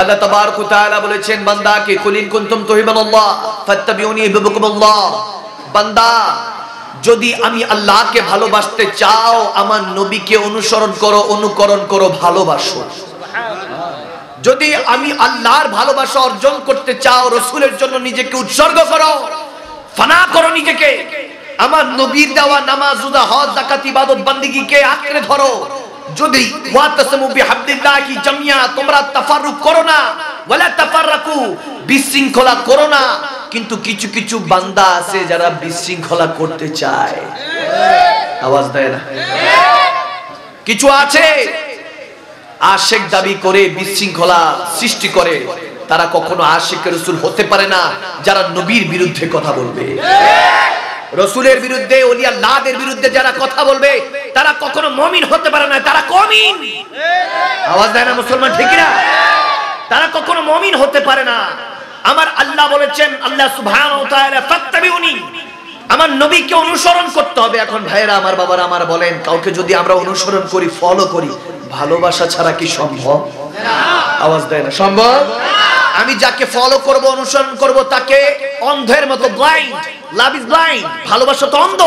আল্লাহ তাবারক ওয়া তাআলা বলেছেন বান্দাকে কুল ইন কুনতুম তুহিবুনাল্লাহ ফাত্তাবিউনি ইউহিব্বুকুমুল্লাহ, বান্দা যদি আমি আল্লাহকে ভালোবাসতে চাও আমার নবীকে অনুসরণ করো, অনুকরণ করো, ভালোবাসো। যদি আমি আল্লাহর ভালোবাসা অর্জন করতে চাও রাসূলের জন্য নিজেকে উৎসর্গ করো, ফানা করো নিজেকে, আমার নবীর দেওয়া নামাজ, রোজা, হজ, যাকাত, ইবাদত, বান্দিগিকে আঁকড়ে ধরো। যদি ওয়াতাসমু বিহাবদিল্লাহি জামিয়া, তোমরা তাফারুক করো না, ওয়ালা তাফাররাকু, বিশৃঙ্খলা করো না। কিন্তু কিছু কিছু বান্দা আছে যারা বিশৃঙ্খলা করতে চায়, আওয়াজ দেয় না। কিছু আছে আশিক দাবি করে বিশৃঙ্খলা সৃষ্টি করে, তারা কখনো আশিকের রাসূল হতে পারে না যারা নবীর বিরুদ্ধে কথা বলবে, রাসূলের বিরুদ্ধে, ওলি আল্লাহদের বিরুদ্ধে যারা কথা বলবে তারা কখনো মুমিন হতে পারে না, তারা কওমিন, আওয়াজ দেয় না মুসলমান, ঠিক না? তারা কখনো মুমিন হতে পারে না। আমার আল্লাহ বলেছেন, আল্লাহ সুবহানাহু ওয়া তাআলা ফাত্তাবিউনি, আমার নবীকে অনুসরণ করতে হবে। এখন ভাইরা আমার, বাবারা আমার, বলেন কাউকে যদি আমরা অনুসরণ করি, ফলো করি, ভালোবাসা ছাড়া কি সম্ভব? না, আওয়াজ দেয় না, সম্ভব না। আমি যাকে ফলো করব, অনুসরণ করব, তাকে অন্ধের মতো, ব্লাইন্ড, লাভ ইজ ব্লাইন্ড, ভালোবাসা তো অন্ধ,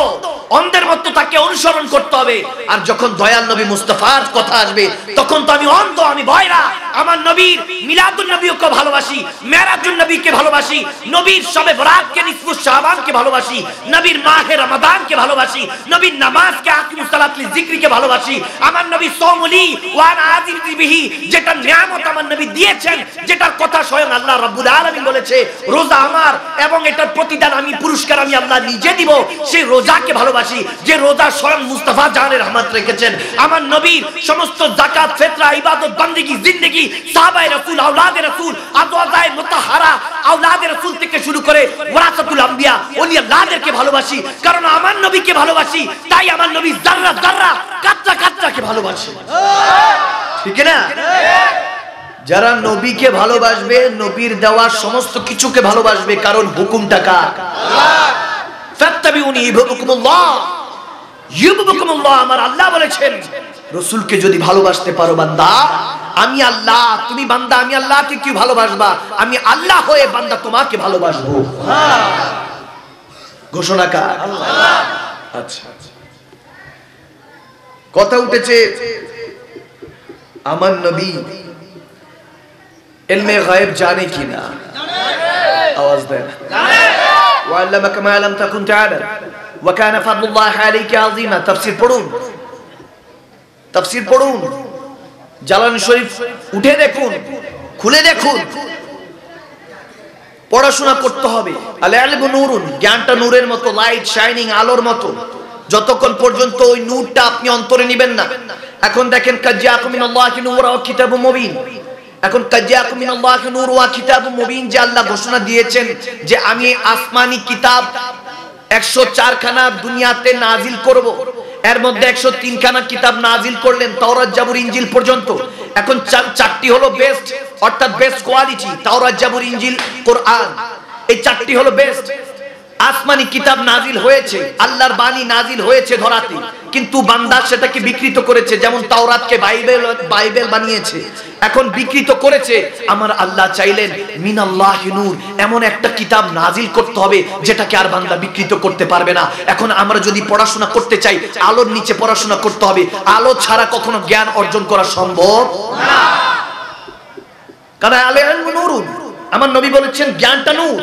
অন্ধের মতো তাকে অনুসরণ করতে হবে। আর যখন দয়াল নবী মুস্তাফার কথা আসবে তখন তো আমি অন্ধ, আমি বয়রা। আমার নবীর মিলাদুন নবীকে ভালোবাসি, মেরাজুন নবীকে ভালোবাসি, নবীর শবে বরাতকে, নিসফুস শাবানকে ভালোবাসি, নবীর মাহে রমাদানকে ভালোবাসি, নবীর নামাজকে, আকিমুস সালাত লি যিকরিকে ভালোবাসি, আমার নবী সাওমুলি ওয়া আনা আজিজি বিহি, যেটা নিয়ামত আমার নবী দিয়েছেন, যেটার কথা স্বয়ং আল্লাহ রাব্বুল আলামিন বলেছে, রোজা আমার এবং এটার প্রতিদান আমি, পুরস্কার আমি আল্লাহ নিজে দিব। সেই রোজাকে ভালো, যে রোজা স্বয়ং মুস্তাফা জানের রহমত রেখেছেন। আমার নবীর সমস্ত যাকাত, ফিতরা, ইবাদত, বান্দিগি, জিন্দেগি, সাহাবায়ে রাসূল, আওলাদে রাসূল, আযওয়াজায়ে মুতাহহারা, আওলাদে রাসূল থেকে শুরু করে ওয়ারাসাতুল আমবিয়া, ওলি আল্লাহদেরকে ভালোবাসি, কারণ আমার নবীকে ভালোবাসি। তাই আমার নবী যারা যারা, কাতরা কাতরাকে ভালোবাসে, ঠিক না? যারা নবীকে ভালোবাসবে, নবীর দেওয়া সমস্ত কিছুকে ভালোবাসবে, কারণ হুকুমটা কার? আল্লাহ। ফাত্তাবিউনি ইউহিব্বুকুমুল্লাহ, ইউহিব্বুকুমুল্লাহ, আমার আল্লাহ বলেছেন রাসূলকে যদি ভালোবাসতে পারো বান্দা, আমি আল্লাহ, তুমি বান্দা আমি আল্লাহকে কি ভালোবাসবা, আমি আল্লাহ হয়ে বান্দা তোমাকে ভালোবাসবো। ঘোষণা কার? আল্লাহ। আচ্ছা, কথা উঠেছে আমার নবী ইলমে গায়েব জানে কিনা, আওয়াজ দেন। وعلمك ما لم تكن تعلم وكان فضل الله عليك عظيما। تفسير পড়ুন, তফসির পড়ুন, জালালাইন শরীফ উঠে দেখুন, খুলে দেখুন, পড়াশোনা করতে হবে। আল ইলমু নূরুন, জ্ঞানটা নূরের মতো, লাইট শাইনিং, আলোর মতো। যতক্ষণ পর্যন্ত ওই নূরটা আপনি অন্তরে নেবেন না। এখন দেখেন কাজ্জাকু মিনাল্লাহি নূরুন ওয়া কিতাবুম মুবিন, এখন কাজ্জাকু মিনাল্লাহি নূরুন ওয়া কিতাবুম মুবিন, যে আল্লাহ ঘোষণা দিয়েছেন যে আমি আসমানি কিতাব 104 খানা দুনিয়াতে নাজিল করব, এর মধ্যে 103 খানা কিতাব নাজিল করলেন, তাওরাত, জাবুর, ইনজিল পর্যন্ত। এখন চারটি হলো বেস্ট, অর্থাৎ বেস্ট কোয়ালিটি, তাওরাত, জাবুর, ইনজিল, কোরআন, এই চারটি হলো বেস্ট। আসমানি কিতাব নাজিল হয়েছে, আল্লাহর বাণী নাজিল হয়েছে ধরাতে, কিন্তু বান্দা সেটাকে বিকৃত করেছে। যেমন তাওরাতকে বাইবেল, বাইবেল বানিয়েছে, এখন বিকৃত করেছে। আমার আল্লাহ চাইলেন মিনাল্লাহি নূর, এমন একটা কিতাব নাজিল করতে হবে যেটাকে আর বান্দা বিকৃত করতে পারবে না। এখন আমরা যদি পড়াশোনা করতে চাই, আলোর নিচে পড়াশোনা করতে হবে। আলো ছাড়া কখনো জ্ঞান অর্জন করা সম্ভব না, কারণ আল ইলমু নূরুন, আমার নবী বলেছেন জ্ঞানটা নূর।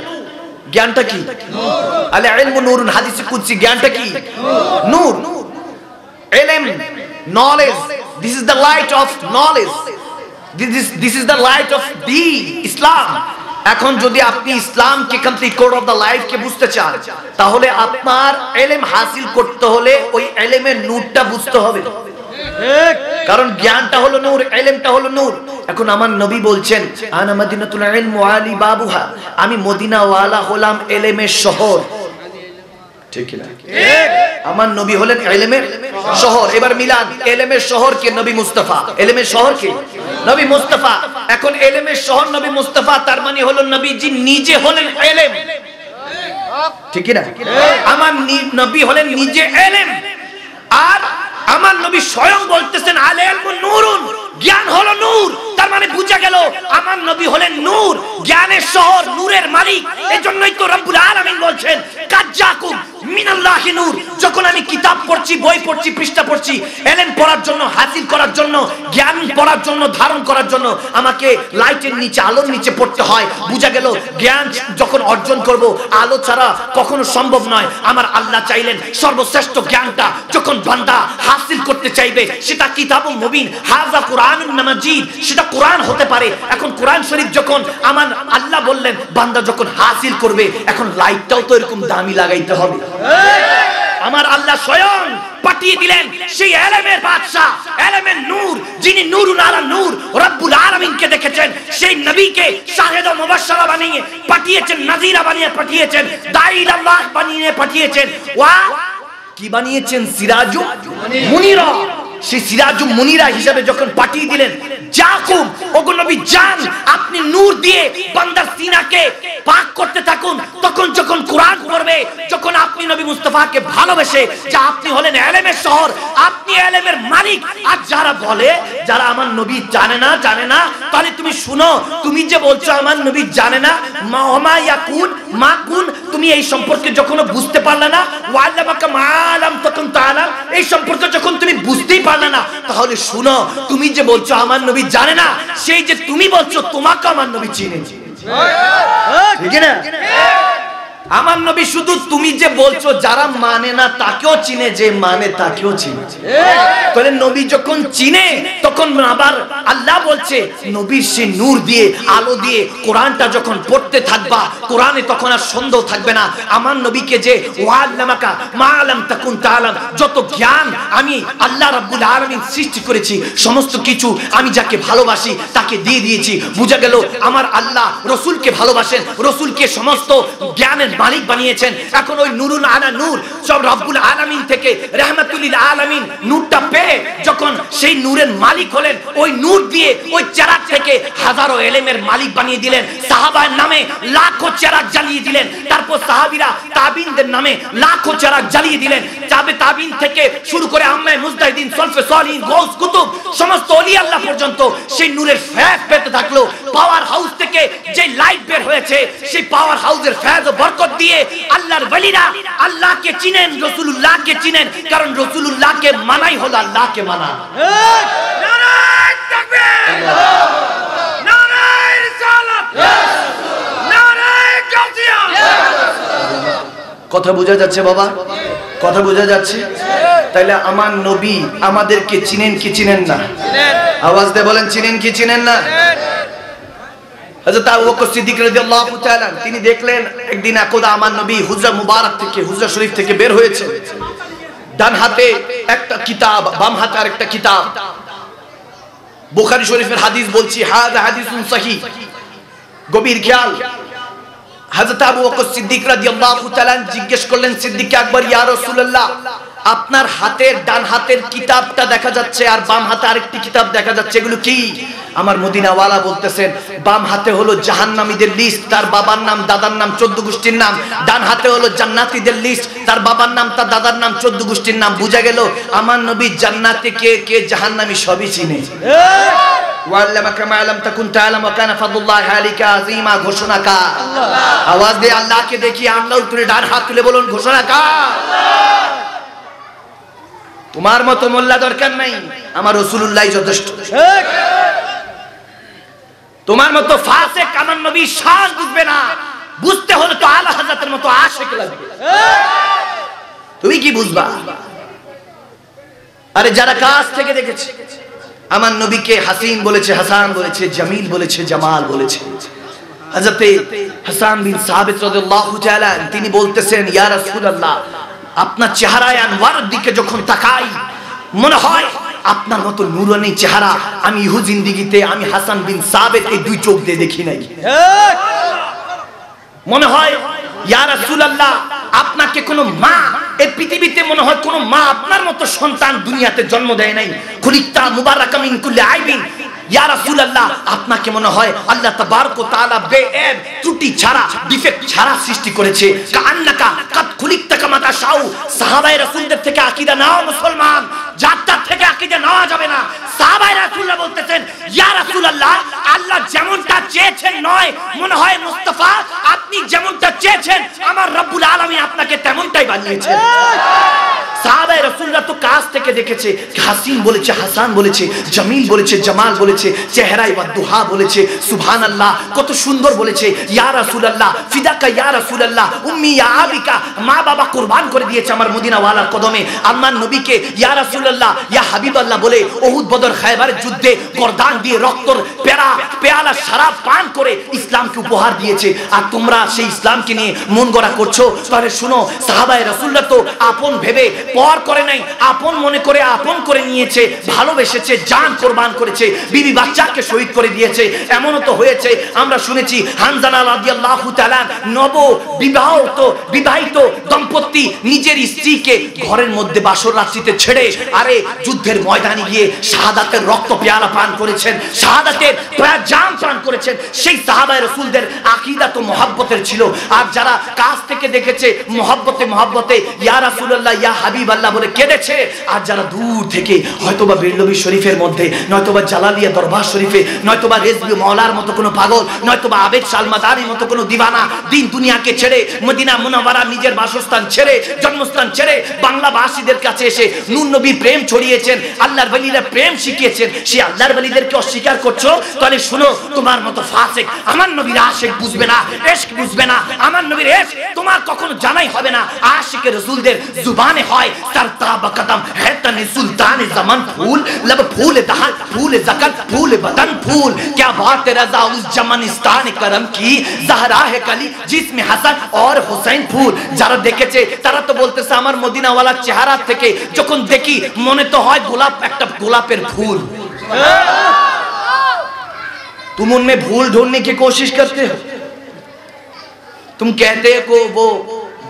জ্ঞানটা কি? নূর। আল ইলমু নূরুন, হাদিসে কুদসি, জ্ঞানটা কি? নূর। ইলম, knowledge, this is the light of knowledge, this is the light of দ্বীন, ইসলাম। এখন যদি আপনি ইসলামকে, complete code of the life কে বুঝতে চান, তাহলে আপনার ইলম হাসিল করতে হলে ওই ইলমের নূরটা বুঝতে হবে, কারণ জ্ঞানটা হলো নূর, ইলমটা হলো নূর। এখন আমার নবী বলছেন আনা মদিনাতুল ইলম ওয়ালি বাবুহা, আমি মদিনা ওয়ালা হলাম ইলমের শহর, ঠিক না? ঠিক, আমার নবী হলেন ইলমের শহর। এবার মিলান, ইলমের শহর কে? নবী মুস্তাফা। ইলমের শহর কে? নবী মুস্তাফা। এখন ইলমের শহর নবী মুস্তাফা, তার মানে হলো নবীজি নিজে হলেন ইলম, ঠিক না? আমার নবী হলেন নিজে ইলম, আর আমার নবী স্বয়ং বলতেছেন আল ইলমু নূরুন, জ্ঞান হলো নূর তার মানে বুঝা গেল আমার নবী হলেন নূর জ্ঞানের শহর নূরের মালিক এজন্যই তো রব্বুল আলামিন বলেন কাজ্জাকুম মিনাল্লাহি নূর যখন আমি কিতাব পড়ছি বই পড়ছি পৃষ্ঠা পড়ছি এলেম পড়ার জন্য হাসিল করার জন্য জ্ঞান পড়ার জন্য ধারণ করার জন্য আমাকে লাইটের নিচে আলোর নিচে পড়তে হয় বুঝা গেল জ্ঞান যখন অর্জন করব আলো ছাড়া কখনো সম্ভব নয় আমার আল্লাহ চাইলেন সর্বশ্রেষ্ঠ জ্ঞানটা যখন বান্দা হাসিল করতে চাইবে সেটা কিতাবুল মুবিন হাযা কুরআনুন মাজিদ সেটা কুরআন হতে পারে এখন কুরআন শরীফ যখন আমার আল্লাহ বললেন বান্দা যখন হাসিল করবে এখন লাইটটাও তো এরকম দামি লাগাইতে হবে আমার আল্লাহ স্বয়ং পাঠিয়ে দিলেন সেই এলেমের বাদশা এলেমের নূর যিনি নূরুল আলা নূর রব্বুল আলামিনকে দেখেছেন সেই নবীকে শাহেদ ও মুবাশশারা বানিয়ে পাঠিয়েছেন নাযীরা বানিয়ে পাঠিয়েছেন দাঈ ইলাল্লাহ বানিয়ে পাঠিয়েছেন ওয়া কি বানিয়েছেন সিরাজুম মুনিরা সেই সিরাজুম মুনিরা হিসেবে যখন পাঠিয়ে দিলেন যাকুম ওগো নবী জান আপনি নূর দিয়ে বান্দার সিনাকে পাক করতে থাকুন তখন যখন কুরআন পড়বে যখন আপনি নবী মুস্তাফাকে ভালোবেসে যা আপনি হলেন ইলমের শহর আপনি ইলমের মালিক আর যারা বলে যারা আমার নবী জানে না তাহলে তুমি শুনো তুমি যে বলছো আমার নবী জানে না মা ইয়াকুন মাকুন তুমি এই সম্পর্কে যখন বুঝতে পারলে না ওয়াল্লামাকা মালাম তখন তাআলা এই সম্পর্কে যখন তুমি বুঝতেই পারলে না তাহলে শুনো তুমি যে বলছো আমার নবী জানে না সেই যে তুমি বলছো তোমাকে আমার নবী চিনে ঠিক না আমার নবী শুধু তুমি যে বলছো যারা মানে না তাকেও চিনে যে মানে তাকেও চিনে তাহলে নবী যখন চিনে তখন আবার আল্লাহ বলছে নবীর সেই নূর দিয়ে আলো দিয়ে কোরআনটা যখন পড়তে থাকবা কোরআনে তখন আর সন্দেহ থাকবে না আমার নবীকে যে ওয়াল্লামাকা মা আলাম তাকুন তাআলাম যত জ্ঞান আমি আল্লাহ রাব্বুল আলামিন সৃষ্টি করেছি সমস্ত কিছু আমি যাকে ভালোবাসি তাকে দিয়ে দিয়েছি বুঝা গেল আমার আল্লাহ রাসূলকে ভালোবাসেন রাসূলকে সমস্ত জ্ঞানের মালিক বানিয়েছেন এখন ওই নূরুন আনা নূর সব রব্বুল আলামিন থেকে রাহমাতুল লিল আলামিন নূরটা পেয়ে যখন সেই নূরের মালিক হলেন ওই নূর দিয়ে ওই চেরাগ থেকে হাজারো ইলমের মালিক বানিয়ে দিলেন সাহাবায়ের নামে লাখো চেরাগ জ্বালিয়ে দিলেন তারপর সাহাবীরা তাবিনদের নামে লাখো চেরাগ জ্বালিয়ে দিলেন তাবে তাবিন থেকে শুরু করে আম্মায়ে মুজতাহিদিন সলফে সালিহিন গৌস কুতুব সমস্ত ওলি আল্লাহ পর্যন্ত সেই নূরের ফ্যাজ পেতে থাকলো পাওয়ার হাউস থেকে যে লাইট বের হয়েছে সেই পাওয়ার হাউসের ফ্যাজ ও বরকত দিয়ে আল্লাহর ওলিরা আল্লাহকে চিনেন রাসূলুল্লাহকে চিনেন কারণ রাসূলুল্লাহকে মানাই হলো আল্লাহকে মানা নারায়ে তাকবীর আল্লাহু আকবার নারায়ে রিসালাত ইয়া রাসূলুল্লাহ নারায়ে গাউসিয়া ইয়া রাসূলুল্লাহ কথা বোঝা যাচ্ছে বাবা কথা বোঝা যাচ্ছে তাইলে আমার নবী আমাদেরকে চিনেন কি চিনেন না চিনেন আওয়াজ দিয়ে বলেন চিনেন কি চিনেন না হযরত আবু বকর সিদ্দিক রাদিয়াল্লাহু তাআলা তিনি দেখলেন একদিন একদা আমার নবী হুজরা মুবারক থেকে হুজরা শরীফ থেকে বের হয়েছে ডান হাতে একটা কিতাব বাম হাতে আরেকটা কিতাব বুখারী শরীফের হাদিস বলছি হাযা হাদিসুন সহিহ গভীর খেয়াল হযরত আবু বকর সিদ্দিক রাদিয়াল্লাহু তাআলা জিজ্ঞেস করলেন সিদ্দিক আকবর ইয়া রাসূলুল্লাহ আপনার হাতের ডান হাতের কিতাবটা দেখা যাচ্ছে আর বাম হাতে আরেকটি কিতাব দেখা যাচ্ছে এগুলো কি আমার মদিনাওয়ালা বলতেছেন বাম হাতে হলো জাহান্নামীদের লিস্ট তার বাবার নাম দাদার নাম 14 গোষ্ঠীর নাম ডান হাতে হলো জান্নাতীদের লিস্ট তার বাবার নাম তার দাদার নাম 14 গোষ্ঠীর নাম বুঝা গেল আমার নবী জান্নাতে কে কে জাহান্নামী সবই চিনে ওয়াল্লামাকা মা আলাম তাকুন তাআলা ওয়া কানা ফাদলুল্লাহি আলাইকা আযীমা ঘোষণা কা আল্লাহ আওয়াজ দিয়ে আল্লাহকে দেখি আল্লাহর উপরে ডান হাত তুলে বলুন ঘোষণা কা আল্লাহ তোমার মত মোল্লা দরকার নাই আমার রাসূলুল্লাহই যথেষ্ট ঠিক তোমার মতো ফাসিক আমার নবী শান বুঝবে না বুঝতে হলে তো আলা হযরতের মতো আশিক লাগবে তুমি কি বুঝবা আরে যারা কাছ থেকে দেখেছে আমার নবীকে হাসিন বলেছে হাসান বলেছে জামিল বলেছে জামাল বলেছে হযরত হাসান বিন সাবিত রাদিয়াল্লাহু তাআলা তিনি বলতেছেন ইয়া রাসূলুল্লাহ আপনার চেহারায় আনওয়ারের দিকে যখন তাকাই মনে হয় আপনার মতো নূরানী চেহারা আমি ইহু জিন্দেগিতে আমি হাসান বিন সাবিত এই দুই চোখ দিয়ে দেখি নাই মনে হয় ইয়া রাসূলুল্লাহ আপনাকে কোনো মা এই পৃথিবীতে মনে হয় কোনো মা আপনার মতো সন্তান দুনিয়াতে জন্ম দেয় নাই খুলিকতা মুবারাকামিন কুল্লি আইবিন या रसूल अल्लाह आपना के मने होय अल्लाह तबारक व तआला बेऐब त्रुटि छाड़ा डिफेक्ट छाड़ा सृष्टि করেছে কান্নাকা কত খুলিকতা কামাতা শাউ সাহাবায়ে রাসূলদের থেকে আকীদা নাও মুসলমান যাত্রা থেকে আকীদা নাও যাবে না সাহাবায়ে রাসূলরা বলতেছেন ইয়া রাসূল আল্লাহ আল্লাহ যেমনটা চেয়েছেন নয় মনে হয় মুস্তাফা আপনি যেমনটা চেয়েছেন আমার রব্বুল আলামিন আপনাকে তেমনটাই বানিয়েছেন সাহাবায়ে রাসূলরা তো কাছ থেকে দেখেছে হাসিন বলেছে হাসান বলেছে জামিল বলেছে জামাল বলেছে চেহারায় ওয়াদুহা বলেছে সুবহানাল্লাহ কত সুন্দর বলেছে ইয়া রাসূলুল্লাহ ফিদাকা ইয়া রাসূলুল্লাহ উম্মি ইয়া আবিকা মা বাবা কুরবান করে দিয়েছে আমার মদিনাওয়ালার কদমে আমার নবীকে ইয়া রাসূলুল্লাহ ইয়া হাবিবাল্লাহ বলে উহুদ বদর খায়বার যুদ্ধে গর্দান দিয়ে রক্তর পেরা পেয়ালা শরাব পান করে ইসলামকে উপহার দিয়েছে আর তোমরা সেই ইসলামকে নিয়ে মন গড়া করছো তাহলে শুনো সাহাবায়ে রাসূলরা তো আপন ভেবে পর করে নাই আপন মনে করে আপন করে নিয়েছে ভালোবেসেছে জান কুরবান করেছে বিবি বাচ্চাকে শহীদ করে দিয়েছে এমনও তো হয়েছে আমরা শুনেছি হামজানা রাদিয়াল্লাহু তাআলা নব বিবাহিত দম্পতি নিজের স্ত্রীকে ঘরের মধ্যে বাসর রাত্রিতে ছেড়ে আরে যুদ্ধের ময়দানে গিয়ে শাহাদাতের রক্ত পেয়ালা পান করেছেন শাহাদাতের প্রাণ জান পান করেছেন সেই সাহাবায়ে রাসূলদের আকীদা তো মুহাব্বতের ছিল আর যারা কাছ থেকে দেখেছে মুহাব্বতে ইয়া রাসূলুল্লাহ ইয়া হাবিবাল্লাহ বলে কেঁদেছে আর যারা দূর থেকে হয়তোবা বেরলভি শরীফের মধ্যে নয়তোবা জালালিয়া দরবার শরীফে নয়তোবা রেজবি মাওলার মতো কোনো পাগল নয়তোবা আবেদ সালমাদারির মতো কোনো দিওয়ানা দিন দুনিয়াকে ছেড়ে মদিনা মুনাওয়ারা নিজের বাসস্থান ছেড়ে জন্মস্থান ছেড়ে বাংলাবাসীদের কাছে এসে নূর নবীর প্রেম ছড়িয়েছেন আল্লাহর ওলিরা প্রেম শিখিয়েছেন সেই আল্লাহর ওলিদেরকে অস্বীকার করছো তাহলে শুনো তোমার মতো ফাসিক আমার নবীর আশিক বুঝবে না ইশক বুঝবে না আমার নবীর ইশক তোমার কখনো জানাই হবে না আশিকে রাসূলদের জুবানে হয় তারতা বকদম হে তনি সুলতান জামান ফুল লব ফুল দহন ফুল जकत फूल बदन फूल क्या बात रजा उस जमानिस्तान करम की जहरा है कली जिसमें हसन और हुसैन फूल যারা দেখেছে তারা তো বলতেছে আমার মদিনা ওয়ালা চেহারা থেকে যখন দেখি মনে তো হয় গোলাপ একটা গোলাপের ফুল तुम उनमें भूल ढूंढने की कोशिश करते हो तुम कहते हो वो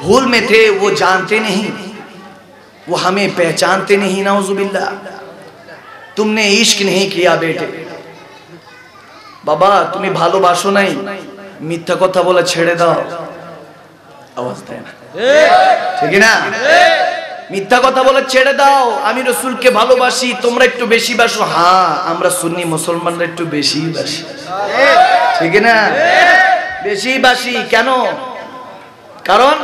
भूल में थे वो जानते नहीं वो हमें पहचानते नहीं नाउजुबिल्लाह तुमने इश्क नहीं किया बेटे बाबा तुम्हें ভালোবাসো নাই মিথ্যা কথা বলা ছেড়ে দাও আওয়াজ দেন ঠিক না মিথ্যা কথা বলা ছেড়ে দাও আমি রাসূলকে ভালোবাসি তোমরা একটু বেশি বাসো হ্যাঁ আমরা সুন্নি মুসলমানরা একটু বেশি বাসি ঠিক না বেশি বাসি কেন কারণ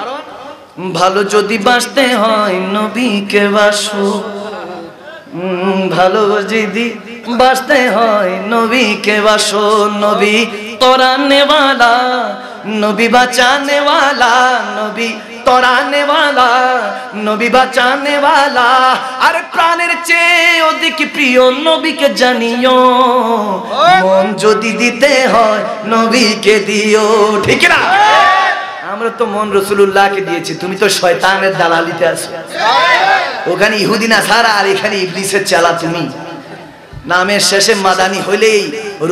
ভালো যদি বাসতে হয় নবীকে বাসো ভালো যদি বাসতে হয় নবীকে বাসো নবী তোরানেওয়ালা নবী বাঁচানেওয়ালা নবী তোরানেওয়ালা নবী বাঁচানেওয়ালা আর প্রাণের চেয়ে অধিক প্রিয় নবীকে জানিও মন যদি দিতে হয় নবীকে দিও ঠিক না আমরা তো মন রাসূলুল্লাহকে দিয়েছি তুমি তো শয়তানের দালালিতে আছো ওখানে ইহুদি না সারা আর এখানে ইবলিসের চালা তুমি নামের শেষে মাদানি হইলেই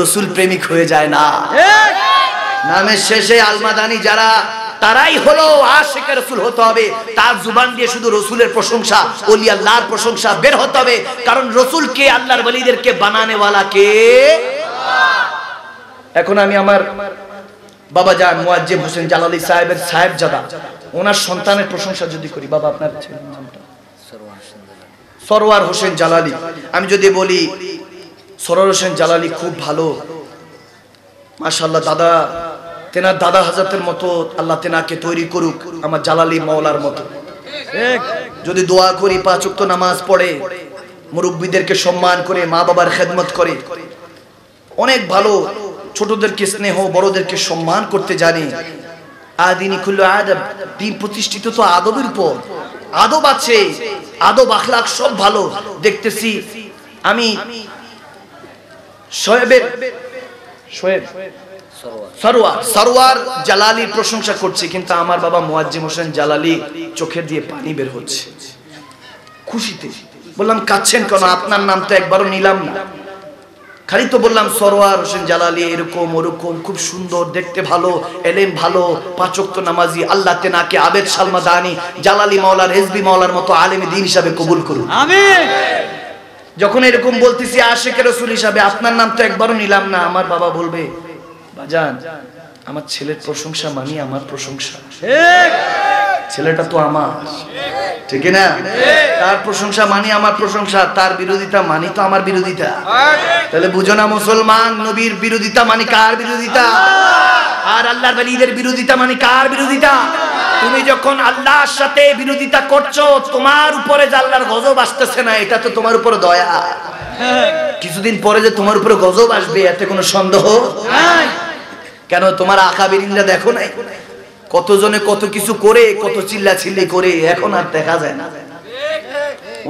রাসূল প্রেমিক হয়ে যায় না ঠিক নামের শেষে আলমাদানি যারা তারাই হলো আশিক রাসূল হতে হবে তার জুবান দিয়ে শুধু রাসূলের প্রশংসা ওলি আল্লাহর প্রশংসা বের হতে হবে কারণ রাসূলকে আল্লাহর ওলিদেরকে বানানে वाला কে আল্লাহ এখন আমি আমার বাবা জান মুয়াজ্জিব হোসেন জালালী সাহেবের সাহেবজাদা ওনার সন্তানের প্রশংসা যদি করি বাবা আপনার ছেলের নামটা সরওয়ার হোসেন জালালী আমি যদি বলি সরওয়ার হোসেন জালালী খুব ভালো মাশাআল্লাহ দাদা তেনার দাদা হযরতের মতো আল্লাহ তেনাকে তৈরি করুক আমার জালালী মাওলার মতো ঠিক যদি দোয়া করি পাঁচ ওয়াক্ত নামাজ পড়ে মুরব্বিদেরকে সম্মান করে মা বাবার খেদমত করে অনেক ভালো ছোটদেরকে স্নেহ বড়দেরকে সম্মান করতে জানি আদিনি কুল্লু আদব দিন প্রতিষ্ঠিত তো আদবের উপর আদব আছে আদব اخلاق সব ভালো দেখতেছি আমি শোয়েব সরওয়ার জালালীর প্রশংসা করছি কিন্তু আমার বাবা মুয়াজ্জিম হোসেন জালালী চোখে দিয়ে পানি বের হচ্ছে খুশিতে বললাম কাচ্ছেন কেন আপনার নাম তো একবারও নিলাম না খালি তো বললাম সরওয়ার হোসেন জালালী এরকম ওরকম খুব সুন্দর দেখতে ভালো এলেম ভালো পাঁচ ওয়াক্ত নামাজি আল্লাহ তেনাকে আবেদ সালমাদানি জালালী মাওলানা রেজবি মাওলানার মতো আলেম দ্বীন হিসাবে কবুল করুন আমিন যখন এরকম বলতেছি আশিকের রাসূল হিসাবে আপনার নাম তো একবারও নিলাম না, আমার বাবা বলবে বাজান আমার ছেলের প্রশংসা মানি আমার প্রশংসা, ঠিক ছেলেটা তো আমার, ঠিক না, তার প্রশংসা মানি আমার প্রশংসা, তার বিরোধিতা মানি তো আমার বিরোধিতা। তাহলে বুঝো না মুসলমান, নবীর বিরোধিতা মানি কার বিরোধিতা, আর আল্লাহর ওলিদের বিরোধিতা মানি কার বিরোধিতা। তুমি যখন আল্লাহর সাথে বিরোধিতা করছো তোমার উপরে যে আল্লাহর গজব আসতেছে না এটা তো তোমার উপরে দয়া, কিছুদিন পরে যে তোমার উপরে গজব আসবে এতে কোনো সন্দেহ নাই। কেন তোমার আকাবিরিনরা দেখো নাই কতজনে কত কিছু করে কত চিল্লা চিল্লি করে, এখন আর দেখা যায় না,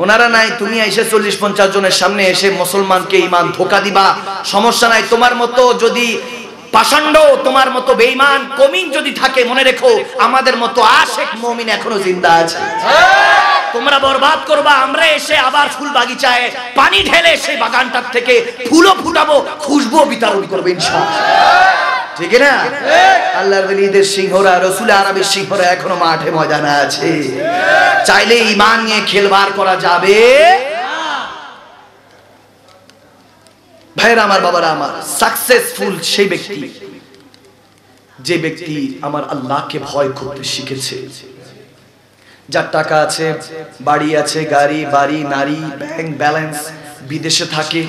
ওনারা নাই। তুমি এসে 40-50 জনের সামনে এসে মুসলমানকে ঈমান ধোঁকা দিবা, সমস্যা নাই। তোমার মতো যদি পাষণ্ড, তোমার মতো বেঈমান কমিন যদি থাকে মনে রেখো আমাদের মতো আশিক মুমিন এখনো জিন্দা আছে। তোমরা বরবাদ করবা, আমরা এসে আবার ফুল বাগিচায় পানি ঢেলে সেই বাগানটার থেকে ফুলও ফুটাবো, খুশবু বিতরণ করবো ইনশাআল্লাহ, ঠিক না। আল্লাহর ওলিদের সিংহরা, রাসূল আরবের সিংহরা এখনো মাঠে ময়দানে আছে, চাইলে ঈমান নিয়ে খেলবার করা যাবে না। ভাইরা আমার, বাবারা আমার, সাকসেসফুল সেই ব্যক্তি যে ব্যক্তি আমার আল্লাহকে ভয় করতে শিখেছে, যার টাকা আছে, বাড়ি আছে, গাড়ি বাড়ি, নারী, ব্যাংক ব্যালেন্স, বিদেশে থাকে,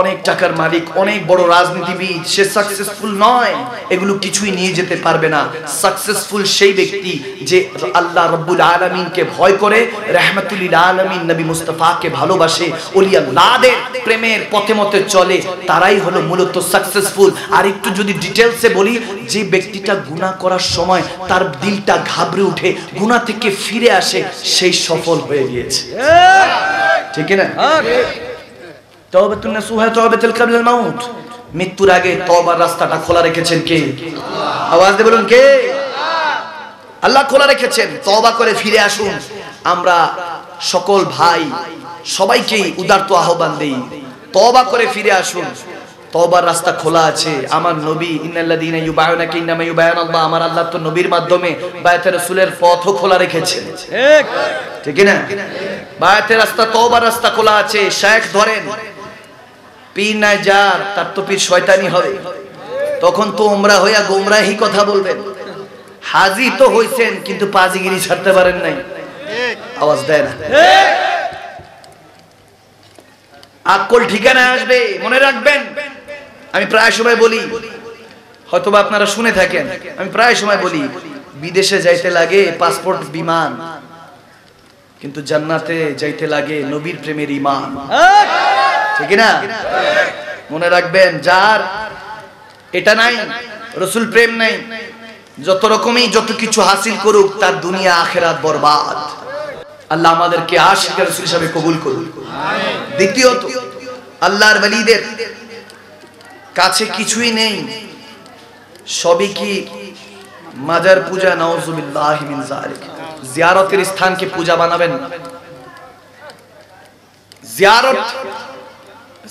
অনেক টাকার মালিক, অনেক বড় রাজনীতিবিদ, সে সাকসেসফুল নয়, এগুলো কিছুই নিয়ে যেতে পারবে না। সাকসেসফুল সেই ব্যক্তি যে আল্লাহ রাব্বুল আলামিনকে ভয় করে, রাহমাতুল লিল আলামিন নবী মুস্তাফাকে ভালোবাসে, ওলি আল্লাহদের প্রেমের পথে মতে চলে, তারাই হলো মূলত সাকসেসফুল। আর একটু যদি ডিটেলসে বলি, যে ব্যক্তিটা গুনাহ করার সময় তার দিলটা ঘাবড়ে উঠে, গুনাহ থেকে ফিরে আসে, সেই সফল হয়ে গিয়েছে, ঠিক না। মৃত্যুর আগে তওবার রাস্তাটা খোলা রেখেছেন কে? আওয়াজ দিয়ে বলুন কে? আল্লাহ খোলা রেখেছেন, তওবা করে ফিরে আসুন। আমরা সকল ভাই সবাইকেই উদারত আহ্বান দেই, তওবা করে ফিরে আসুন, তওবার রাস্তা খোলা আছে। আমার নবী ইন্নাল্লাযীনা ইউবায়ুনাকা ইন্নামা ইউবায়ানুল্লাহ, আমার আল্লাহ তো নবীর মাধ্যমে বায়াতে রাসূলের পথও খোলা রেখেছেন, ঠিক ঠিক না। বায়াতে রাস্তা, তওবার রাস্তা খোলা আছে। শেখ ধরেন পীর না যার, তার তো পীর শয়তানি হবে, তখন তো উমরা হইয়া গোমরাহি কথা বলবেন। হাজি তো হইছেন কিন্তু পাজিগিরি ছাড়তে পারেন নাই, আওয়াজ দেয় না। আকল ঠিকানা আসবে, মনে রাখবেন। আমি প্রায় সময় বলি, হয়তোবা আপনারা শুনে থাকেন, আমি প্রায় সময় বলি বিদেশে যাইতে লাগে পাসপোর্ট বিমান, কিন্তু জান্নাতে যাইতে লাগে নবীর প্রেমের ঈমান, ঠিক না। মনে রাখবেন, যার এটা নাই, রাসূল প্রেম নাই, যত রকমই যত কিছু হাসিল করুক তার দুনিয়া আখিরাত বরবাদ। আল্লাহ আমাদেরকে আশিকের রাসূল হিসেবে কবুল করুন। দ্বিতীয়ত, আল্লাহর ওলিদের কাছে কিছুই নেই, সবই কি মাজার পূজা, নাউযুবিল্লাহি মিন যালিক। জিয়ারতের স্থানকে পূজা বানাবেন না।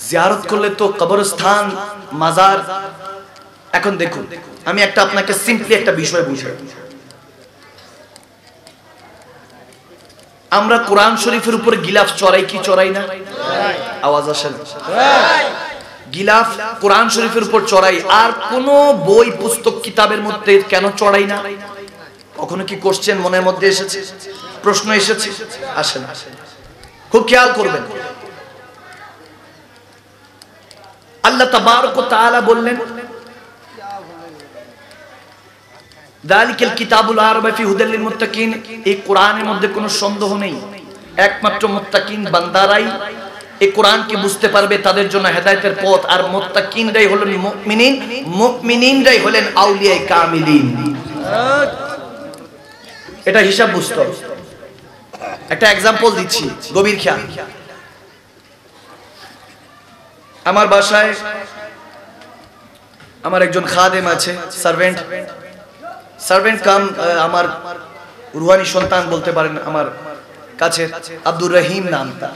জিয়ারত করলে তো কবরস্থান, মাজার। এখন দেখুন, আমি একটা আপনাকে সিম্পলি একটা বিষয় বুঝাই। আমরা কোরআন শরীফের উপর গিলাফ চড়াই কি চড়াই না? আওয়াজ আসেন, গিলাফ কোরআন শরীফের উপর চড়াই। আর কোন বই, পুস্তক, কিতাবের মধ্যে কেন চড়াই না? কখনো কি কোশ্চেন মনের মধ্যে এসেছে, প্রশ্ন এসেছে? আসেন, খুব খেয়াল করবেন। আল্লাহ তাবারক ওয়া তাআলা বললেন, দালিকাল কিতাবুল আরবা ফি হুদাল লিল মুত্তাকিন, এই কোরআনের মধ্যে কোনো সন্দেহ নেই, একমাত্র মুত্তাকিন বান্দারাই এই কোরআনকে বুঝতে পারবে, তাদের জন্য হেদায়েতের পথ। আর মুত্তাকিনরাই হলেন মুমিনিন, মুমিনিনরাই হলেন আউলিয়ায়ে কামিলিন। এটা হিসাব বুঝতে হবে। একটা এক্সাম্পল দিচ্ছি, গভীর খেয়াল। আমার বাসায় আমার একজন খাদেম আছে, সার্ভেন্ট, সার্ভেন্ট কাম আমার রুহানি সন্তান বলতে পারেন, আমার কাছে আব্দুর রহিম নাম। তা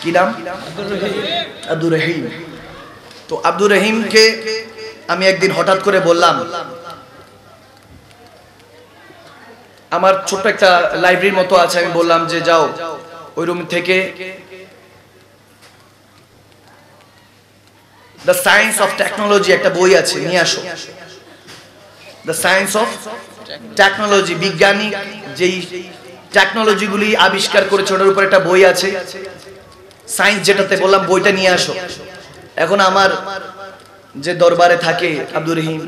কি নাম? আব্দুর রহিম। তো আব্দুর রহিমকে আমি একদিন হঠাৎ করে বললাম, আমার ছোট্ট একটা লাইব্রেরির মতো আছে, আমি বললাম যে যাও ওই রুম থেকে The Science of Technology ekta boi ache niye asho The Science of Technology bigyani jei technology guli abishkar koreche otar upor ekta boi ache science jeta te bollam boita niye asho ekhon amar je dorbare thake Abdul Rahim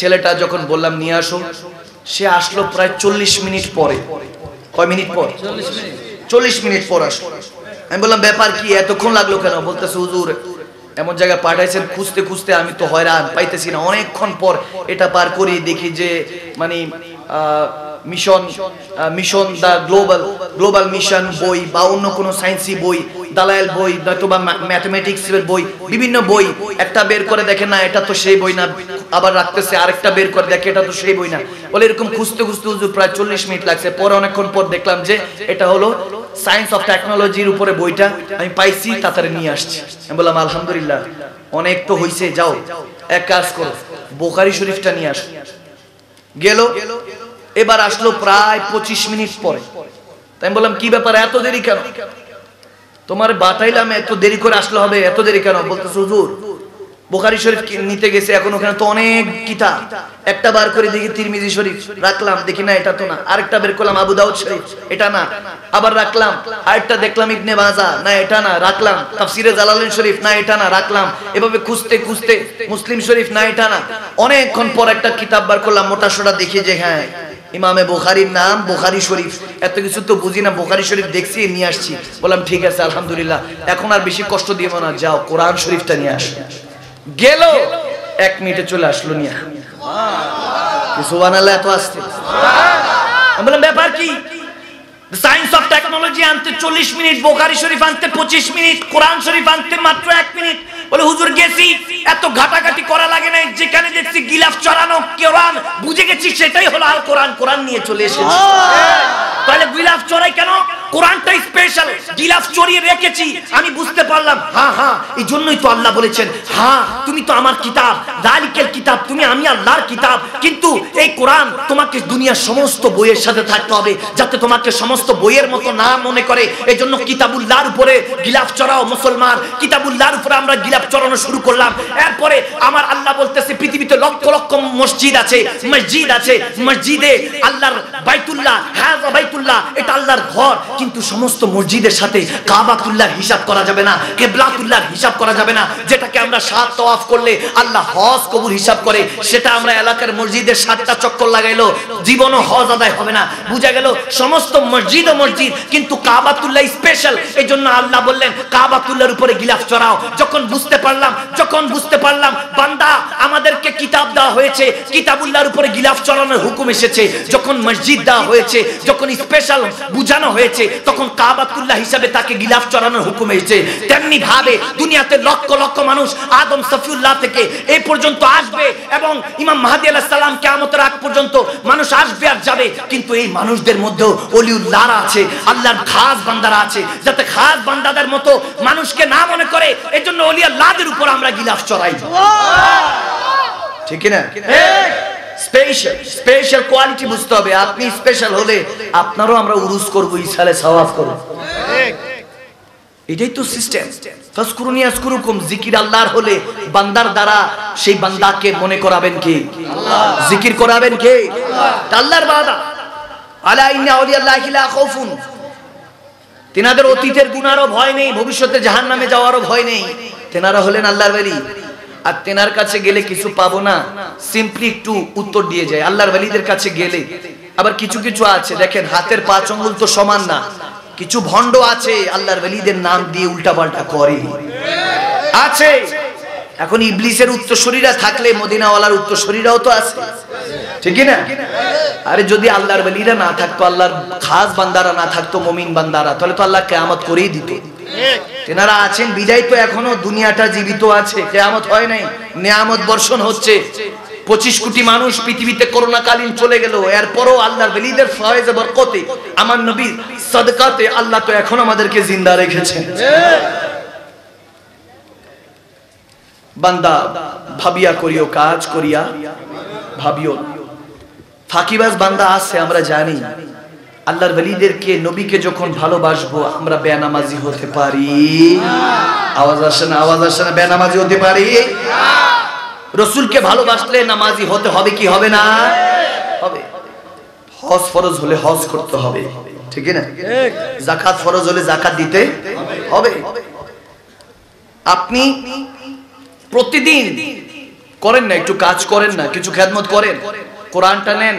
cheleta jokhon bollam niye asho she ashlo pray 40 minute pore koy minute por 40 minute por ashlo ami bollam byapar ki etokhon laglo keno bolteche huzur এমন জায়গা পাঠাইছেন খুঁজতে খুঁজতে আমি তো হয়রান পাইতেছি না অনেকক্ষণ পর এটা পার করি দেখি যে মানে mission mission the global global mission বই বা অন্য কোন সায়েন্সি বই দালাল বই অথবা ম্যাথমেটিক্স এর বই বিভিন্ন বই একটা বের করে দেখে না এটা তো সেই বই না আবার রাখতেছে আরেকটা বের করে দেখে এটা তো সেই বই না বলে এরকম খুঁজতে খুঁজতে হুজুর প্রায় 40 মিনিট লাগছে পরে অনেকক্ষণ পর দেখলাম যে এটা হলো Science of Technology এর উপরে বইটা আমি পাইছি তাতারে নিয়ে আসছি আমি বললাম আলহামদুলিল্লাহ অনেক তো হইছে যাও এক কাজ করো বুখারী শরীফটা নিয়ে আসো গেল এবার আসলো প্রায় 25 মিনিট পরে তাই আমি বললাম কি ব্যাপার এত দেরি কেন তোমার বাটাইলাম এত দেরি করে আসলো হবে এত দেরি কেন বলতেছ হুজুর বুখারী শরীফ নিতে গেছে এখন ওখানে তো অনেক কিতাব একটা বার করে দেখি তিরমিজি শরীফ রাখলাম দেখি না এটা তো না আরেকটা বের করলাম আবু দাউদ শরীফ এটা না আবার রাখলাম আরেকটা দেখলাম ইবনে বাজা না এটা না রাখলাম তাফসিরে জালালাইন শরীফ না এটা না রাখলাম এভাবে খুঁজতে খুঁজতে মুসলিম শরীফ না এটা না অনেকক্ষণ পর একটা কিতাব বার করলাম মোটা সোটা দেখি যে হ্যাঁ ইমাম-e বুখারীর নাম বুখারী শরীফ এত কিছু তো বুঝিনা বুখারী শরীফ দেখছি নিয়ে আসছি বললাম ঠিক আছে আলহামদুলিল্লাহ এখন আর বেশি কষ্ট দিও না যাও কোরআন শরীফটা নিয়ে আসো গেলো 1 মিনিটে চলে আসলো নিয়া সুবহানাল্লাহ সুবহানাল্লাহ এত আসছে সুবহানাল্লাহ আমরা ব্যাপার কি The Science of Technology আনতে 40 মিনিট বুখারী শরীফ আনতে 25 মিনিট কোরআন শরীফ আনতে মাত্র 1 মিনিট বলে হুজুর গেছি এত ঘাটাঘাটি করা লাগে না যেখানে দেখছি গিলাফ চড়ানো কোরআন বুঝে গেছি সেটাই হলো আল কোরআন কোরআন নিয়ে চলে এসেছি তাহলে গিলাফ চড়াই কেন কোরআনটা স্পেশাল গিলাফ চড়িয়ে রেখেছি আমি বুঝতে পারলাম হ্যাঁ হ্যাঁ এইজন্যই তো আল্লাহ বলেছেন হ্যাঁ তুমি তো আমার কিতাব দালিকের কিতাব তুমি আমি আল্লাহর কিতাব কিন্তু এই কোরআন তোমাকে দুনিয়ার সমস্ত বইয়ের সাথে থাকতে হবে যাতে তোমাকে সমস্ত বইয়ের মতো না মনে করে এইজন্য কিতাবুল্লাহর উপরে গিলাফ চড়াও মুসলমান কিতাবুল্লাহর উপরে আমরা গিলাফ চড়ানো শুরু করলাম এরপরে আমার আল্লাহ বলতেছে পৃথিবীতে লক্ষ লক্ষ মসজিদ আছে মসজিদ আছে মসজিদে আল্লাহর বাইতুল্লাহ হাযা বাইতুল্লাহ এটা আল্লাহর ঘর কিন্তু সমস্ত মসজিদের সাথে কাবাতুল্লাহর হিসাব করা যাবে না কিবলাতুল্লাহর হিসাব করা যাবে না যেটাকে আমরা 7 তাওয়াফ করলে আল্লাহ হজ কবুল হিসাব করে সেটা আমরা এলাকার মসজিদের 7টা চক্কর লাগাইলো জীবনও হজ আদায় হবে না বুঝা গেল সমস্ত মসজিদ ও মসজিদ কিন্তু কাবাতুল্লাহ স্পেশাল এইজন্য আল্লাহ বললেন কাবাতুল্লাহর উপরে গিলাফ চড়াও যখন বুঝতে পারলাম বান্দা আমাদেরকে কিতাব দেওয়া হয়েছে কিতাবুল্লাহর উপরে গিলাফ চড়ানোর হুকুম এসেছে যখন মসজিদ দেওয়া হয়েছে যখন স্পেশাল বুঝানো হয়েছে তখন কাবাতুল্লাহ হিসাবে তাকে গিলাফ চড়ানোর হুকুম এসেছে তেমনি ভাবে দুনিয়াতে লক্ষ লক্ষ মানুষ আদম সফিউল্লাহ থেকে এই পর্যন্ত আসবে এবং ইমাম মাহদী আলাইহিস সালাম কিয়ামতের আগ পর্যন্ত মানুষ আসবে আর যাবে কিন্তু এই মানুষদের মধ্যে ওলিউল্লাহরা আছে আল্লাহর খাস বান্দারা আছে যাতে খাস বান্দাদের মতো মানুষকে না মনে করে এজন্য ওলিউল্লাহদের উপর আমরা গিলাফ চড়াই ঠিক কি না স্পেশাল স্পেশাল কোয়ালিটি বুঝতে হবে আপনি স্পেশাল হলে আপনারও আমরা উরুস করব ইসালে সওয়াব করব ঠিক এটাই তো সিস্টেম ফাসকুরুনি আসকুরুকুম জিকির আল্লাহর হলে বান্দার দ্বারা সেই বান্দাকে মনে করাবেন কি আল্লাহ জিকির করাবেন কি আল্লাহ আল্লাহর বান্দা আলা ইন্না আউলিয়াল্লাহি লা খাউফুন তেনাদের অতীতের গুনারও ভয় নেই ভবিষ্যতে জাহান্নামে যাওয়ারও ভয় নেই তেনারা হলেন আল্লাহর ওলি আর তেনার কাছে গেলে কিছু পাবো না সিম্পলি একটু উত্তর দিয়ে যায় আল্লাহর ওলিদের কাছে গেলে আবার কিছু কিছু আছে দেখেন হাতের পাঁচ আঙ্গুল তো সমান না কিছু ভন্ড আছে আল্লাহর ওলিদের নাম দিয়ে উল্টাপাল্টা করে আছে এখন ইবলিসের উত্তরসূরিরা থাকলে মদিনাওয়ালার উত্তরসূরিরাও তো আছে ঠিক কি না আরে যদি আল্লাহর ওলিরা না থাকতো আল্লাহর খাস বান্দারা না থাকতো মুমিন বান্দারা তাহলে তো আল্লাহ কিয়ামত করেই দিত ঠিক তেনারা আছেন বিদায় তো এখনো দুনিয়াটা জীবিত আছে কিয়ামত হয় নাই নিয়ামত বর্ষণ হচ্ছে 25 কোটি মানুষ পৃথিবীতে করোনাকালীন চলে গেল এরপরও আল্লাহর ওলিদের ফয়েজে বরকতে আমার নবী সাদকাতে আল্লাহ তো এখন আমাদেরকে জিন্দা রেখেছেন ঠিক বান্দা ভাবিয়া করিও কাজ করিয়া ভাবিও ফাকিবাজ বান্দা আছে আমরা জানি আল্লাহর ওলিদেরকে নবীকে যখন ভালোবাসবো আমরা বেনামাজি হতে পারি না। আওয়াজ আসে না, বেনামাজি হতে পারি না। রাসূলকে ভালোবাসলে নামাজি হতে হবে কি হবে না? হবে। হজ ফরজ হলে হজ করতে হবে, ঠিক না? ঠিক। যাকাত ফরজ হলে যাকাত দিতে হবে। আপনি প্রতিদিন করেন না, একটু কাজ করেন না, কিছু খেদমত করেন, কোরআনটা নেন,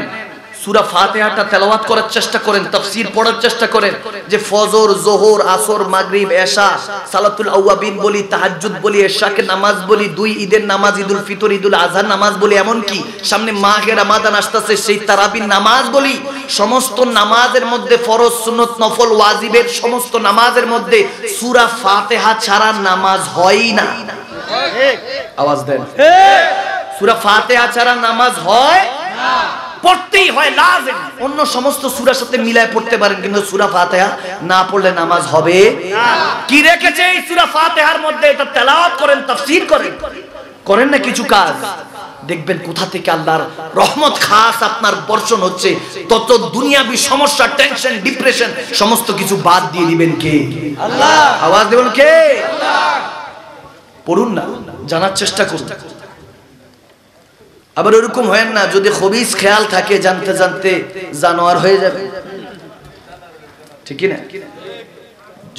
সূরা ফাতিহাটা তেলাওয়াত করার চেষ্টা করেন, তাফসীর পড়ার চেষ্টা করেন। যে ফজর, যোহর, আসর, মাগরিব, এশা, সালাতুল আওয়াবিন বলি, তাহাজ্জুদ বলি, এশাকে নামাজ বলি, দুই ঈদের নামাজ, ঈদুল ফিতর, ঈদুল আযহার নামাজ বলি, এমন কি সামনে মাহে রমাদান আসতেছে সেই তারাবির নামাজ বলি। সমস্ত নামাজের মধ্যে ফরজ, সুন্নত, নফল, ওয়াজিবের সমস্ত নামাজের মধ্যে সূরা ফাতিহা ছাড়া নামাজ হয় না। ঠিক। আওয়াজ দেন, ঠিক। সূরা ফাতিহা ছাড়া নামাজ হয় না, পড়তেই হয়, লাজিম। অন্য সমস্ত সূরার সাথে মিলায়ে পড়তে পারেন, কিন্তু সূরা ফাতিহা না পড়লে নামাজ হবে না। কি রেখেছে এই সূরা ফাতিহার মধ্যে? এটা তেলাওয়াত করেন, তাফসীর করেন, করেন না কিছু কাজ, দেখবেন কোথা থেকে আল্লাহর রহমত খাস আপনার বর্ষণ হচ্ছে। তত দুনিয়াবি সমস্যা, টেনশন, ডিপ্রেশন সমস্ত কিছু বাদ দিয়ে দিবেন কে? আল্লাহ। আওয়াজ দেবেন কে? আল্লাহ। পড়ুন না, জানার চেষ্টা করুন। আবার এরকম হয় না, যদি খবিস খেয়াল থাকে জানতে জানতে জানোয়ার হয়ে যাবে, ঠিক না?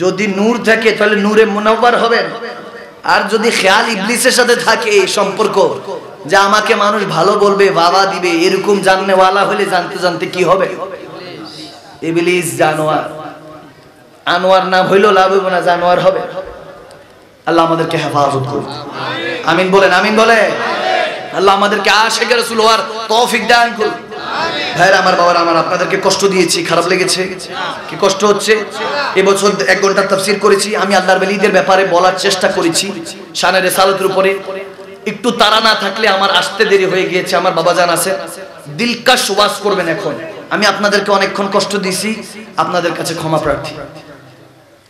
যদি নূর থাকে তাহলে নূরে মুনাওয়ার হবেন। আর যদি খেয়াল ইবলিসের সাথে থাকে সম্পর্ক, যে আমাকে মানুষ ভালো বলবে, বাবা দিবে, এরকম জাননেওয়ালা হলে জানতে জানতে কি হবে? ইবলিস জানোয়ার। আনোয়ার নাম হইলো লাভ হবে না, জানোয়ার হবে। আল্লাহ আমাদেরকে হেফাজত করুন। আমিন বলেন, আমিন বলেন। আল্লাহ আমাদেরকে আশিক রাসূল হওয়ার তৌফিক দান করুন। আমিন। ভাইরা আমার, বাবারা আমার, আপনাদেরকে কষ্ট দিয়েছি, খারাপ লেগেছে কি? কষ্ট হচ্ছে? এই বছর 1 ঘন্টা তাফসীর করেছি, আমি আল্লাহর ওলিদের ব্যাপারে বলার চেষ্টা করেছি, শানের রিসালাতের উপরে। একটু তারা না থাকলে আমার আসতে দেরি হয়ে গিয়েছে। আমার বাবা জান আছে, দিলকা সুবাস করবেন। এখন আমি আপনাদেরকে অনেকক্ষণ কষ্ট দিয়েছি, আপনাদের কাছে ক্ষমা প্রার্থী।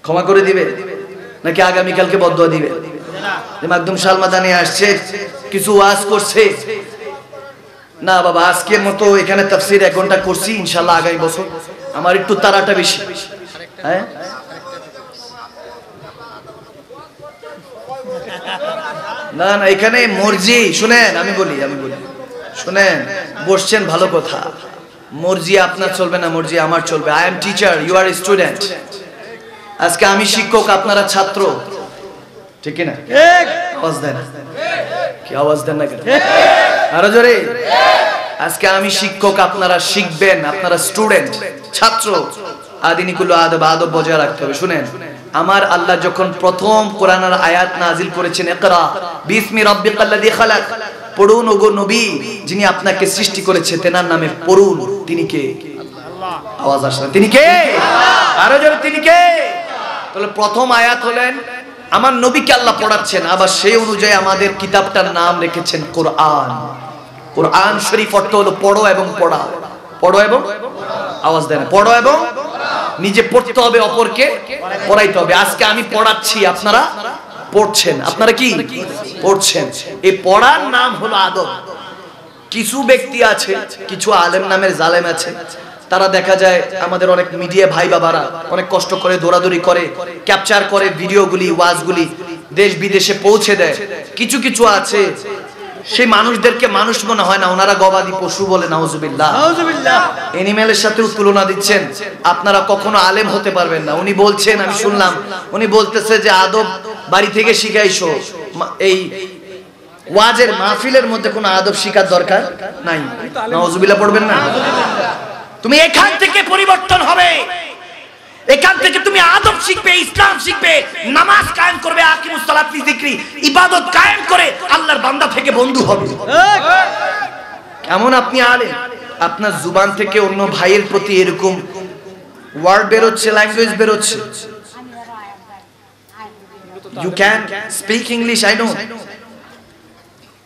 ক্ষমা করে দিবে নাকি আগামী কালকে বদদোয়া দিবে? যে মাকদুম শালমাদানি আসছে, কিছু ওয়াজ করছে না বাবা, আজকের মতো এখানে তাফসীর 1 ঘন্টা করছি, ইনশাআল্লাহ আগামী বছর। আমার একটু তারাটা বেশি, হ্যাঁ। না না, এখানে মরজি শুনেন, আমি বলি শুনেন, বসছেন, ভালো কথা। মরজি আপনার চলবে না, মরজি আমার চলবে। I am teacher, you are student. আজকে আমি শিক্ষক, আপনারা ছাত্র, ঠিক না? ঠিক। আওয়াজ দেন, কি আওয়াজ দেন না কেন? আরো জোরে। আজকে আমি শিক্ষক, আপনারা শিখবেন, আপনারা স্টুডেন্ট, ছাত্র। আদিনিকুল আদব, আদব বজায় রাখতে হবে। শুনেন, আমার আল্লাহ যখন প্রথম কোরআনের আয়াত নাযিল করেছেন, ইকরা বিসমি রাব্বিকাল্লাযী খালাক, পড়ুন ওগো নবী যিনি আপনাকে সৃষ্টি করেছে তেনার নামে পড়ুন। তিনি কে? আল্লাহ। আওয়াজ আসছে, তিনি কে? আল্লাহ। আরো জোরে, তিনি কে? তাহলে প্রথম আয়াত হলেন আমার নবীকে আল্লাহ পড়াচ্ছেন। আবার সেই অনুযায়ী আমাদের কিতাবটার নাম রেখেছেন কোরআন। কোরআন শরীফ অর্থ হলো পড়ো এবং পড়াও, পড়ো এবং আওয়াজ দেন, পড়ো এবং নিজে পড়তে হবে, অপরকে পড়াইতে হবে। আজকে আমি পড়াচ্ছি, আপনারা পড়ছেন, আপনারা কি পড়ছেন? এই পড়ার নাম হলো আদব। কিছু ব্যক্তি আছে, কিছু আলেম নামের জালেম আছে, তারা দেখা যায় আমাদের অনেক মিডিয়া ভাই বাবারা অনেক কষ্ট করে, দৌড়াদৌড়ি করে, ক্যাপচার করে, ভিডিওগুলি, ওয়াজগুলি দেশ বিদেশে পৌঁছে দেয়। কিছু কিছু আছে সেই মানুষদেরকে মানুষ মনে হয় না, ওনারা গবাদি পশু বলে। নাউজুবিল্লাহ, নাউজুবিল্লাহ। এনিম্যালের সাথে তুলনা দিচ্ছেন। আপনারা কখনো আলেম হতে পারবেন না। উনি বলছেন, আমি শুনলাম উনি বলতেছে যে আদব বাড়ি থেকে শিখাইছো। এই ওয়াজের মাহফিলের মধ্যে কোনো আদব শিখার দরকার নাই। নাউজুবিল্লাহ পড়বেন না। তুমি এখান থেকে পরিবর্তন হবে, এখান থেকে তুমি আদব শিখবে, ইসলাম শিখবে, নামাজ কায়েম করবে, আকিমুস সালাত ফি যিকরি, ইবাদত কায়েম করে আল্লাহর বান্দা থেকে বন্ধু হবে। এমন আপনি আলেম, আপনার জুবান থেকে অন্য ভাইয়ের প্রতি এরকম ওয়ার্ড বের হচ্ছে, ল্যাঙ্গুয়েজ বের হচ্ছে। You can speak English, I know,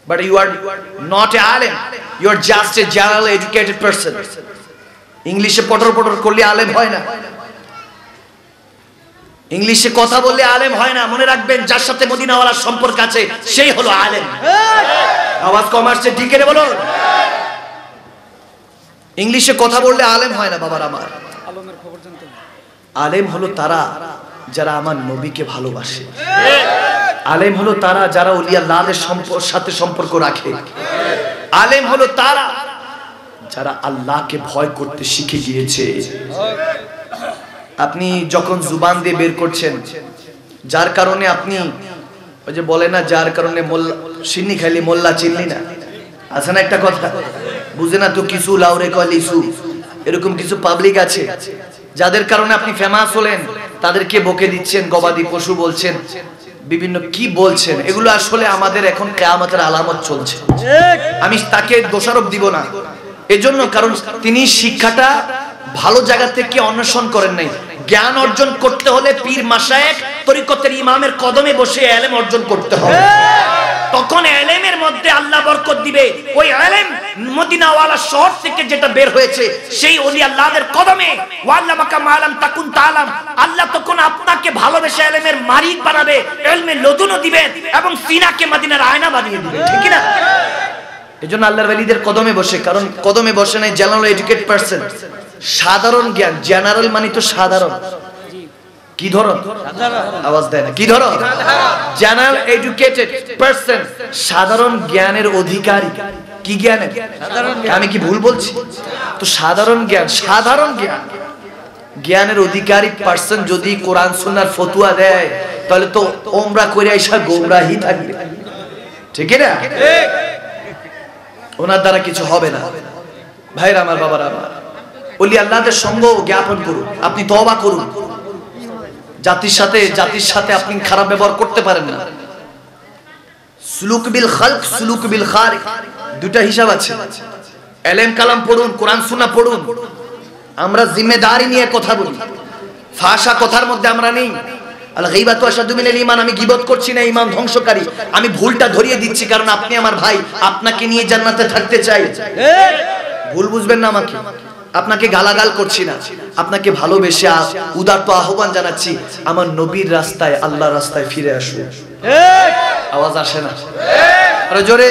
but you are not a আলেম, you are just a general educated person. ইংলিশে পটর পটর করলে আলেম হয় না, ইংলিশে কথা বললে আলেম হয় না। মনে রাখবেন, যার সাথে মদিনাওয়ালার সম্পর্ক আছে সেই হলো আলেম। আওয়াজ কম আসছে, ঠিক করে বলুন। ইংলিশে কথা বললে আলেম হয় না বাবার আমার। আলেম হলো তারা যারা আমার নবীকে ভালোবাসে, আলেম হলো তারা যারা ওলিয়া আল্লাহর সাথে সম্পর্ক রাখে, আলেম হলো তারা যারা আল্লাহকে ভয় করতে শিখে গিয়েছে। আপনি যখন জুবান দিয়ে বের করছেন, যার কারণে আপনি ওই যে বলে না, যার কারণে মোল্লা চিনি খাইলি মোল্লা চিনলি না, আছে না একটা কথা, বুঝে না তো কিছু লাউরে কয় লিসু, এরকম কিছু পাবলিক আছে যাদের কারণে আপনি ফেমাস হলেন, তাদেরকে বকে দিচ্ছেন, গবাদি পশু বলছেন, বিভিন্ন কি বলছেন, এগুলো আসলে আমাদের এখন কিয়ামতের আলামত চলছে। আমি তাকে দোষারোপ দিব না এজন্য, কারণ তিনি শিক্ষাটা ভালো জায়গা থেকে অন্বেষণ করেন নাই। জ্ঞান অর্জন করতে হলে পীর মাশায়েখ তরিকতের ইমামের কদমে বসে ইলম অর্জন করতে হবে, তখন ইলমের মধ্যে আল্লাহ বরকত দিবে। ওই ইলম মদিনাওয়ালা শহর থেকে যেটা বের হয়েছে সেই ওলি আল্লাহদের কদমে ওয়াল্লামাকা মালাম তাকুন তালাম, আল্লাহ তখন আপনাকে ভালোবেসে ইলমের মালিক বানাবে, ইলমে লদুনও দিবেন এবং সিনাকে মদিনার আয়না বানিয়ে দিবে, ঠিক না? এজন্য আল্লাহর ওলিদের কদমে বসে, কারণ কদমে বসে নাই জেনারেল এডুকেটেড পারসন, সাধারণ জ্ঞান। জেনারেল মানে তো সাধারণ, কি ধরন আওয়াজ দেয় না, কি ধরন জেনারেল এডুকেটেড পারসন, সাধারণ জ্ঞানের অধিকারী। কি জ্ঞান? আমি কি ভুল বলছি? তো সাধারণ জ্ঞান, সাধারণ জ্ঞান, জ্ঞানের অধিকারী পারসন যদি কোরআন সুন্নার ফতুয়া দেয় তাহলে তো ওমরা করে আইসা গোমরাহি থাকবে, ঠিক না? ওনার দ্বারা কিছু হবে না। ভাইরা আমার, বাবারা আমার, ওলি আল্লাহদের সঙ্গ জ্ঞাপন করুন, আপনি তওবা করুন। জাতির সাথে আপনি খারাপ ব্যবহার করতে পারেন না। সুলুক বিল খালক, সুলুক বিল খারিক, দুটা হিসাব আছে। ইলম কালাম পড়ুন, কোরআন সুন্নাহ পড়ুন। আমরা জিম্মেদারি নিয়ে কথা বলি, ফাশা কথার মধ্যে আমরা নেই। আল গীবাতু আশাদু মিনাল ঈমান, আমি গীবত করছি না, ঈমান ধ্বংসকারী। আমি ভুলটা ধরিয়ে দিচ্ছি কারণ আপনি আমার ভাই, আপনাকে নিয়ে জান্নাতে থাকতে চাই, ভুল বুঝবেন না আমাকে। আপনাকে গালাগাল করছি না, আপনাকে ভালোবেসে উদার তো আহ্বান জানাচ্ছি, আমার নবীর রাস্তায়, আল্লাহর রাস্তায় ফিরে আসুন। আওয়াজ আসে না? আরে জোরে।